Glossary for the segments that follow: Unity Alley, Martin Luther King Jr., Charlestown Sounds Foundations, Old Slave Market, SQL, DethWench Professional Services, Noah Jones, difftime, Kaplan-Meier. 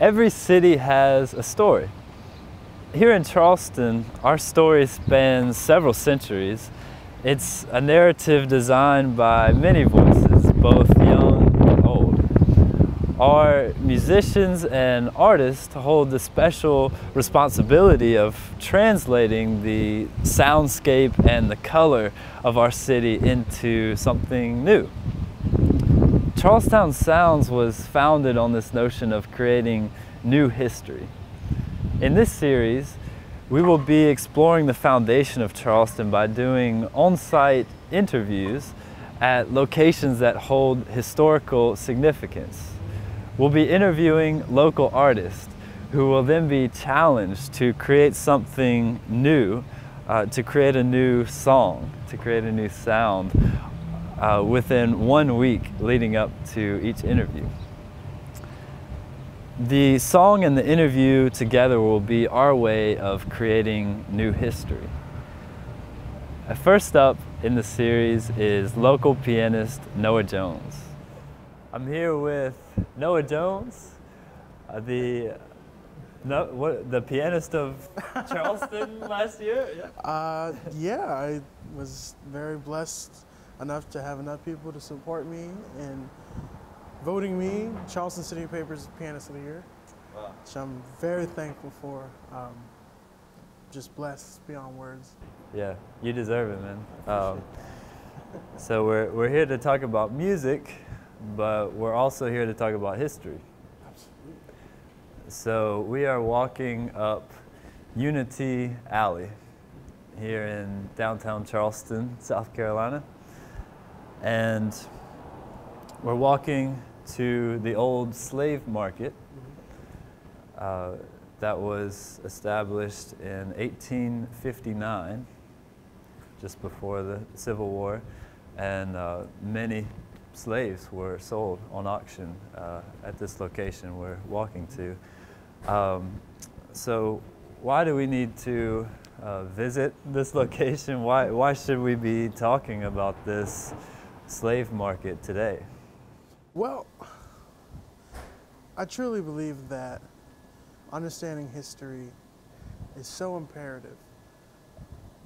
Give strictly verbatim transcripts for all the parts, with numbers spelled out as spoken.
Every city has a story. Here in Charleston, our story spans several centuries. It's a narrative designed by many voices, both young and old. Our musicians and artists hold the special responsibility of translating the soundscape and the color of our city into something new. Charlestown Sounds was founded on this notion of creating new history. In this series, we will be exploring the foundation of Charleston by doing on-site interviews at locations that hold historical significance. We'll be interviewing local artists who will then be challenged to create something new, uh, to create a new song, to create a new sound uh, within one week leading up to each interview. The song and the interview together will be our way of creating new history. First up in the series is local pianist Noah Jones. I'm here with Noah Jones, uh, the no, what, the pianist of Charleston last year. Yeah. Uh, yeah, I was very blessed enough to have enough people to support me and voting me Charleston City Papers Pianist of the Year, wow, which I'm very thankful for. Um, just blessed beyond words. Yeah, you deserve it, man. Um, so we're we're here to talk about music, but we're also here to talk about history. Absolutely. So we are walking up Unity Alley here in downtown Charleston, South Carolina, and we're walking to the Old Slave Market uh, that was established in eighteen fifty-nine, just before the Civil War, and uh, many slaves were sold on auction uh, at this location we're walking to. Um, so why do we need to uh, visit this location? Why, why should we be talking about this slave market today? Well, I truly believe that understanding history is so imperative,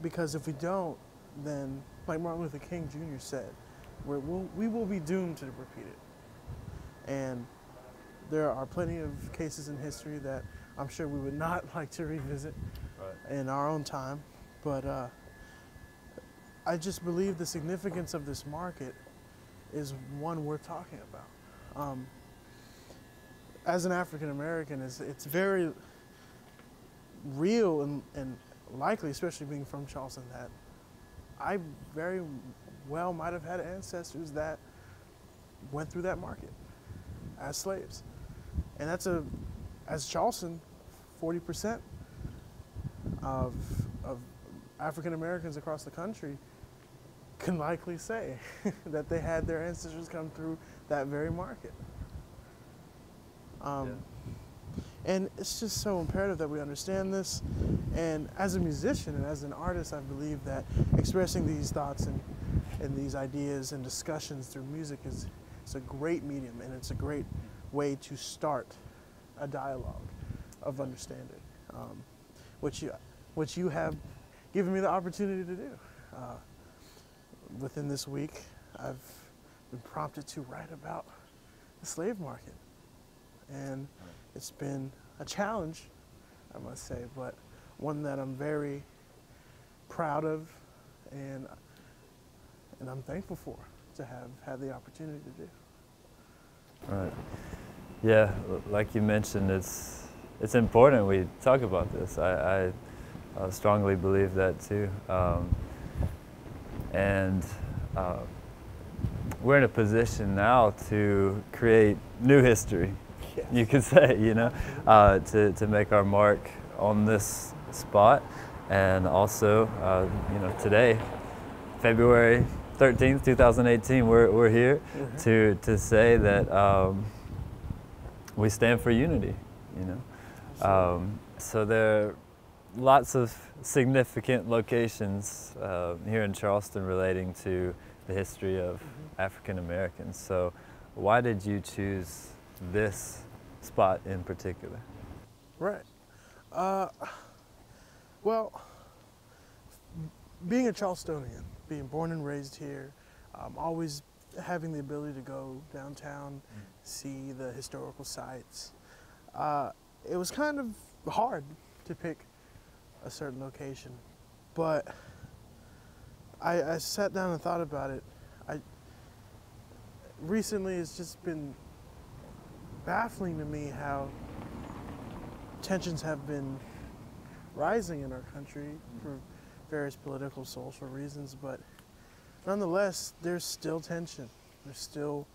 because if we don't, then, like Martin Luther King Junior said, we're, we'll, we will be doomed to repeat it. And there are plenty of cases in history that I'm sure we would not like to revisit, right, in our own time. But uh, I just believe the significance of this market is one worth talking about. Um, as an African-American, it's, it's very real and, and likely, especially being from Charleston, that I very well might have had ancestors that went through that market as slaves. And that's a, as Charleston, forty percent of, of African-Americans across the country can likely say that they had their ancestors come through that very market. Um, yeah. And it's just so imperative that we understand this. And as a musician and as an artist, I believe that expressing these thoughts and, and these ideas and discussions through music is it's a great medium, and it's a great way to start a dialogue of understanding, um, which, you, which you have given me the opportunity to do. Uh, Within this week, I've been prompted to write about the slave market. And it's been a challenge, I must say, but one that I'm very proud of and, and I'm thankful for, to have had the opportunity to do. Right. Yeah, like you mentioned, it's, it's important we talk about this. I, I uh, strongly believe that too. Um, And uh, we're in a position now to create new history, yes, you could say, you know, uh, to, to make our mark on this spot. And also, uh, you know, today, February thirteenth, two thousand eighteen, we're, we're here, mm-hmm, to, to say that um, we stand for unity, you know. Um, so there lots of significant locations uh, here in Charleston relating to the history of, mm-hmm, African Americans. So why did you choose this spot in particular? Right. Uh, well, being a Charlestonian, being born and raised here, um, always having the ability to go downtown, mm-hmm. see the historical sites, uh, it was kind of hard to pick a certain location. But I, I sat down and thought about it. I recently, it's just been baffling to me how tensions have been rising in our country for various political, social reasons. But nonetheless, there's still tension. There's still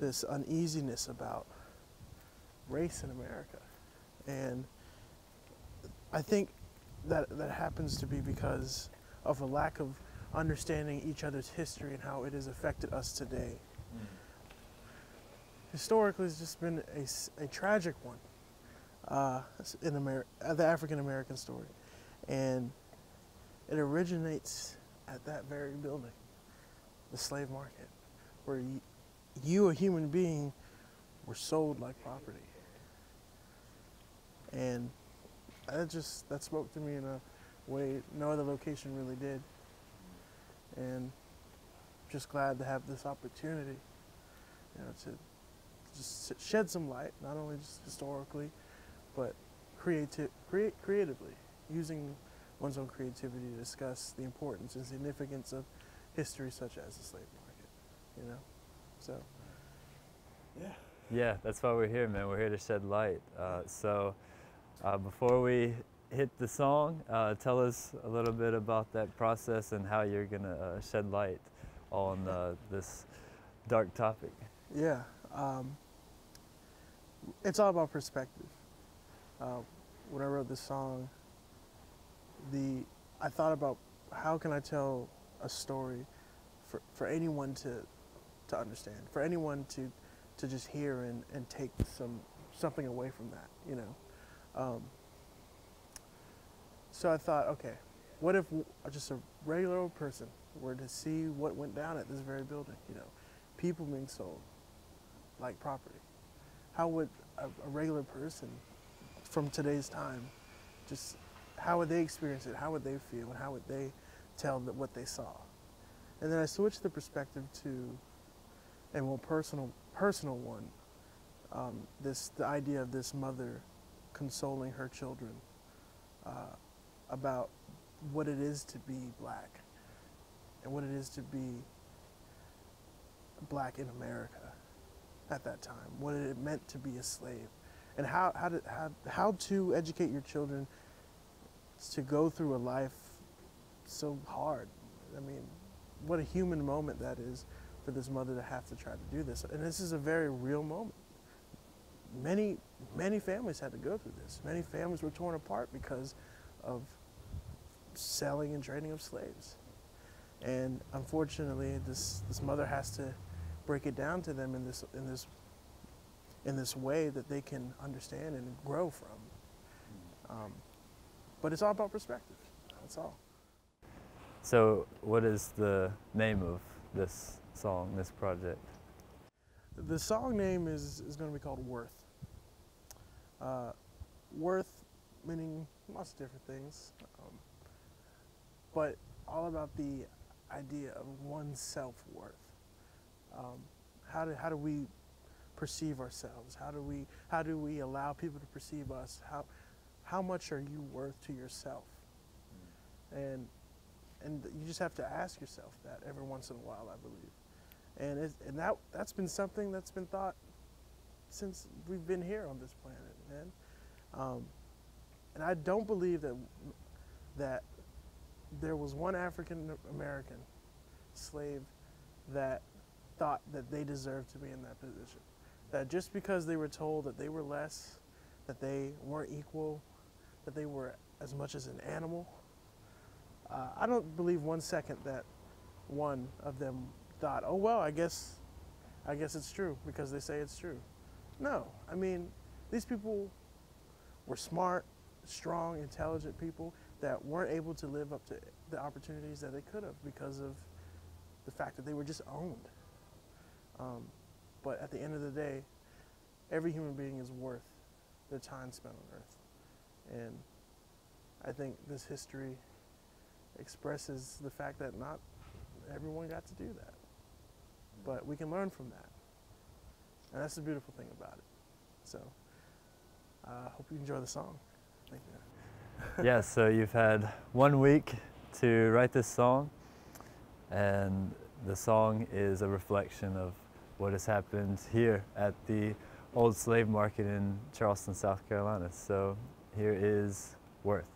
this uneasiness about race in America. And I think that that happens to be because of a lack of understanding each other's history and how it has affected us today. Mm. Historically, it's just been a, a tragic one uh, in Ameri the African-American story. And it originates at that very building, the slave market, where you, you a human being, were sold like property. And that just, that spoke to me in a way no other location really did. And just glad to have this opportunity, you know, to just shed some light, not only just historically, but creati create, creatively, using one's own creativity to discuss the importance and significance of history such as the slave market, you know? So, yeah. Yeah, that's why we're here, man. We're here to shed light. Uh, so. Uh, before we hit the song, uh, tell us a little bit about that process and how you're going to uh, shed light on uh, this dark topic. Yeah, um, it's all about perspective. Uh, when I wrote this song, the I thought about how can I tell a story for, for anyone to to understand, for anyone to to just hear and, and take some something away from that, you know. Um, so I thought, okay, what if w just a regular old person were to see what went down at this very building, you know, people being sold like property? How would a, a regular person from today's time, just how would they experience it? How would they feel? And how would they tell that what they saw? And then I switched the perspective to a more personal, personal one, um, this, the idea of this mother consoling her children uh, about what it is to be black and what it is to be black in America at that time, what it meant to be a slave, and how, how, to, how, how to educate your children to go through a life so hard. I mean, what a human moment that is for this mother to have to try to do this. And this is a very real moment. Many, many families had to go through this. Many families were torn apart because of selling and trading of slaves. And unfortunately, this, this mother has to break it down to them in this, in, this, in this way that they can understand and grow from. Um, but it's all about perspective, that's all. So what is the name of this song, this project? The song name is, is going to be called Worth. Uh, worth meaning lots of different things, um, but all about the idea of one's self-worth. Um, how do, how do we perceive ourselves? How do we, how do we allow people to perceive us? How, how much are you worth to yourself? And, and you just have to ask yourself that every once in a while, I believe. And, it, and that, that's been something that's been thought since we've been here on this planet, man. Um, and I don't believe that, that there was one African-American slave that thought that they deserved to be in that position. That just because they were told that they were less, that they weren't equal, that they were as much as an animal, uh, I don't believe one second that one of them thought, oh, well, I guess, I guess it's true because they say it's true. No, I mean, these people were smart, strong, intelligent people that weren't able to live up to the opportunities that they could have because of the fact that they were just owned. Um, but at the end of the day, every human being is worth their time spent on earth. And I think this history expresses the fact that not everyone got to do that. But we can learn from that. And that's the beautiful thing about it. So I uh, hope you enjoy the song. Thank you. Yeah, so you've had one week to write this song. And the song is a reflection of what has happened here at the Old Slave Market in Charleston, South Carolina. So here is Worth.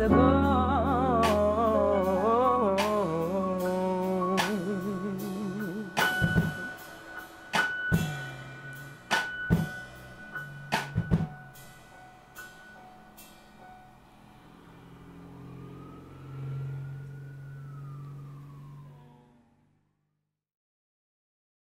the boy.